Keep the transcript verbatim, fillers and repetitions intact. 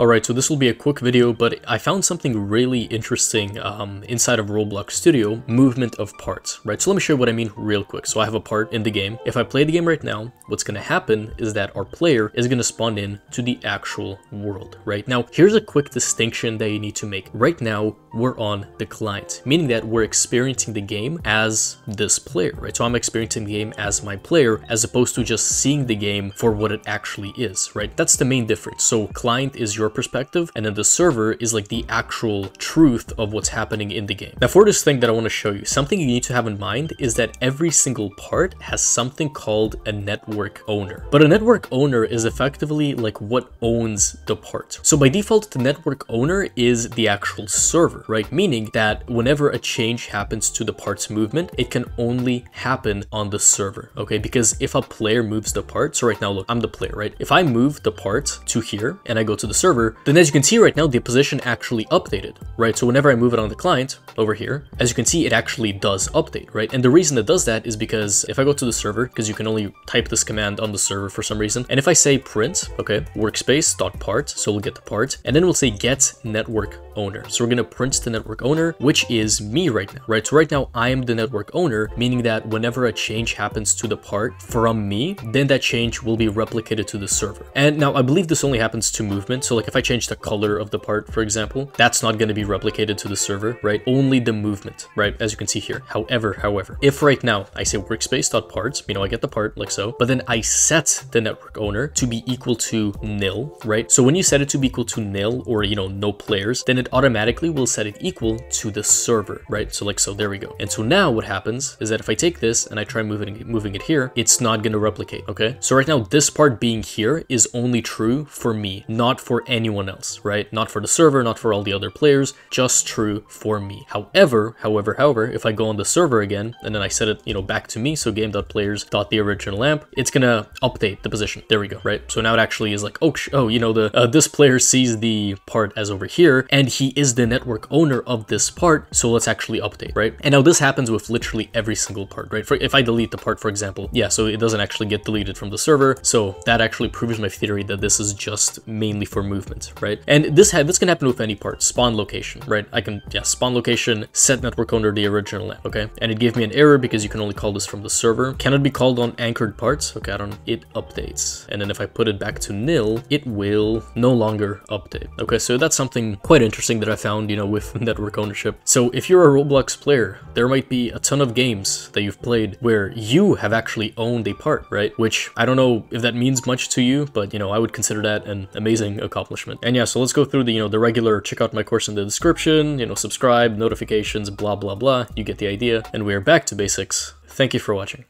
Alright, so this will be a quick video, but I found something really interesting um, inside of Roblox Studio, movement of parts, right? So let me show you what I mean real quick. So I have a part in the game. If I play the game right now, what's going to happen is that our player is going to spawn in to the actual world, right? Now, here's a quick distinction that you need to make. Right now, we're on the client, meaning that we're experiencing the game as this player, right? So I'm experiencing the game as my player, as opposed to just seeing the game for what it actually is, right? That's the main difference. So client is your perspective, and then the server is like the actual truth of what's happening in the game. Now, for this thing that I want to show you, something you need to have in mind is that every single part has something called a network owner. But a network owner is effectively like what owns the part. So by default, the network owner is the actual server, right? Meaning that whenever a change happens to the part's movement, it can only happen on the server, okay? Because if a player moves the part, so right now, look, I'm the player, right? If I move the part to here and I go to the server, then as you can see right now, the position actually updated, right? So whenever I move it on the client over here, as you can see, it actually does update, right? And the reason it does that is because if I go to the server, because you can only type this command on the server for some reason, and if I say print, okay, workspace.part, so we'll get the part, and then we'll say get network owner. So we're going to print the network owner, which is me right now, right? So right now I am the network owner, meaning that whenever a change happens to the part from me, then that change will be replicated to the server. And now I believe this only happens to movement. So like if I change the color of the part, for example, that's not going to be replicated to the server, right? Only the movement, right? As you can see here. However, however, if right now I say workspace.parts, you know, I get the part like so, but then I set the network owner to be equal to nil, right? So when you set it to be equal to nil or, you know, no players, then it automatically will set it equal to the server, right? So like so, there we go. And so now what happens is that if I take this and I try moving, moving it here, it's not going to replicate, okay? So right now this part being here is only true for me, not for anyone. anyone else, right? Not for the server, not for all the other players, just true for me. However, however, however, if I go on the server again, and then I set it, you know, back to me, so game.players.theoriginalAmp, it's gonna update the position. There we go, right? So now it actually is like, oh, oh, you know, the uh, this player sees the part as over here, and he is the network owner of this part, so let's actually update, right? And now this happens with literally every single part, right? For, if I delete the part, for example, yeah, so it doesn't actually get deleted from the server, so that actually proves my theory that this is just mainly for movement. Right, and this ha this can happen with any part. Spawn location, right? I can yeah spawn location, set network owner the original name, okay? And it gave me an error because you can only call this from the server. Cannot be called on anchored parts. Okay, I don't. It updates, and then if I put it back to nil, it will no longer update. Okay, so that's something quite interesting that I found, you know, with network ownership. So if you're a Roblox player, there might be a ton of games that you've played where you have actually owned a part, right? Which I don't know if that means much to you, but you know, I would consider that an amazing accomplishment. And yeah, so let's go through the, you know, the regular, check out my course in the description, you know, subscribe, notifications, blah, blah, blah. You get the idea. And we're back to basics. Thank you for watching.